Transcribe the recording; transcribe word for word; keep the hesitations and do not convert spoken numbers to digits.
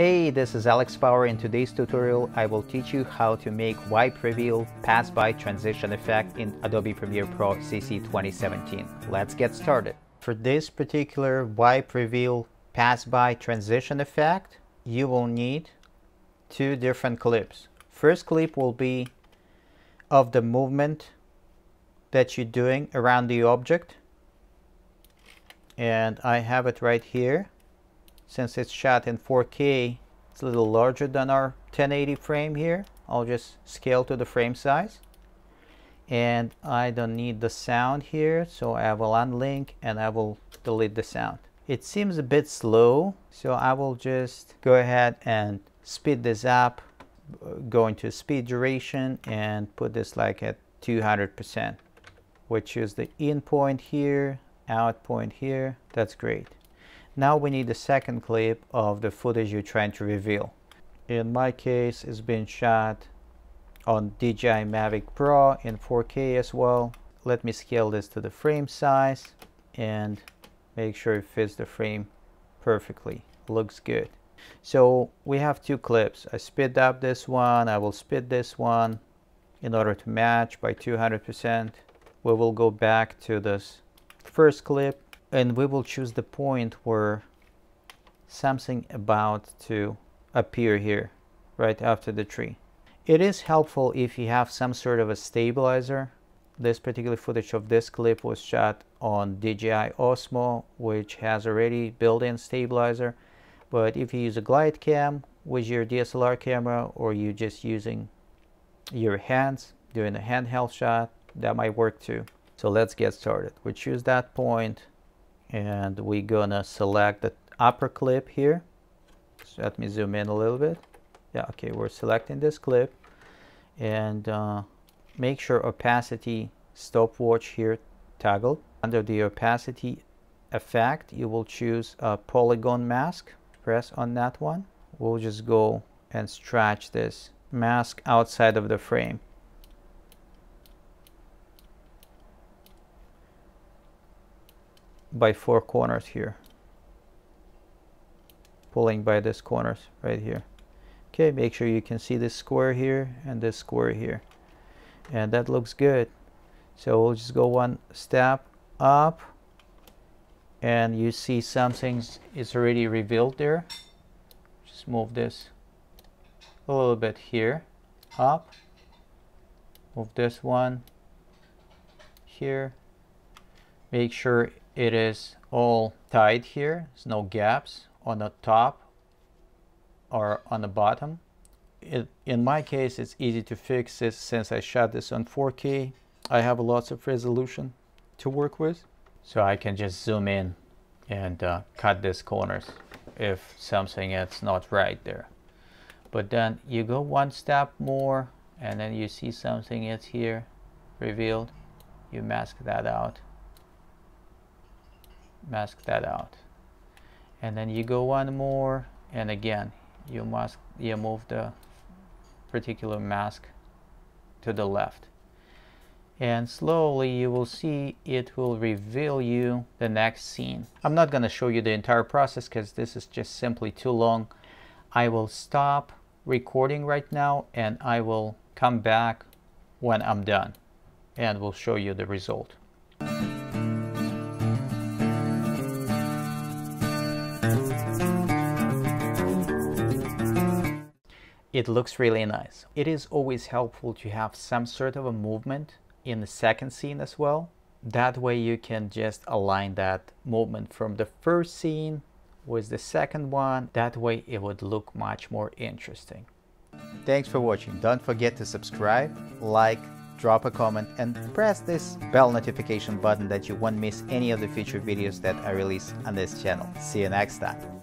Hey, this is Alex Power. In today's tutorial, I will teach you how to make wipe reveal pass by transition effect in Adobe Premiere Pro C C twenty seventeen. Let's get started. For this particular wipe reveal pass by transition effect, you will need two different clips. First clip will be of the movement that you're doing around the object. And I have it right here. Since it's shot in four K, it's a little larger than our ten eighty frame here. I'll just scale to the frame size. And I don't need the sound here, so I will unlink and I will delete the sound. It seems a bit slow, so I will just go ahead and speed this up, go into speed duration and put this like at two hundred percent, which is the in point here, out point here. That's great. Now we need the second clip of the footage you're trying to reveal. In my case, it's been shot on D J I Mavic Pro in four K as well. Let me scale this to the frame size and make sure it fits the frame perfectly. Looks good. So we have two clips. I sped up this one. I will speed this one in order to match by two hundred percent. We will go back to this first clip. And we will choose the point where something about to appear here, right after the tree. It is helpful if you have some sort of a stabilizer. This particular footage of this clip was shot on D J I Osmo, which has already built-in stabilizer. But if you use a glide cam with your D S L R camera, or you're just using your hands doing a handheld shot, that might work too. So let's get started. We choose that point. And we're gonna select the upper clip here. So let me zoom in a little bit. Yeah, okay, we're selecting this clip. And uh, make sure opacity stopwatch here toggled. Under the opacity effect, you will choose a polygon mask. Press on that one. We'll just go and stretch this mask outside of the frame. By four corners here, pulling by these corners right here. Okay, make sure you can see this square here and this square here, and that looks good. So we'll just go one step up and you see something is already revealed there. Just move this a little bit here up, move this one here. Make sure it is all tight here. There's no gaps on the top or on the bottom. It, in my case, it's easy to fix this since I shot this on four K. I have lots of resolution to work with. So I can just zoom in and uh, cut these corners if something is not right there. But then you go one step more and then you see something is here revealed. You mask that out. Mask that out, and then you go one more, and again you must you move the particular mask to the left, and slowly you will see it will reveal you the next scene. I'm not going to show you the entire process because this is just simply too long. I will stop recording right now and I will come back when I'm done and we'll show you the result. It looks really nice. It is always helpful to have some sort of a movement in the second scene as well. That way you can just align that movement from the first scene with the second one. That way it would look much more interesting. Thanks for watching. Don't forget to subscribe, like, drop a comment and press this bell notification button that you won't miss any of the future videos that I release on this channel. See you next time.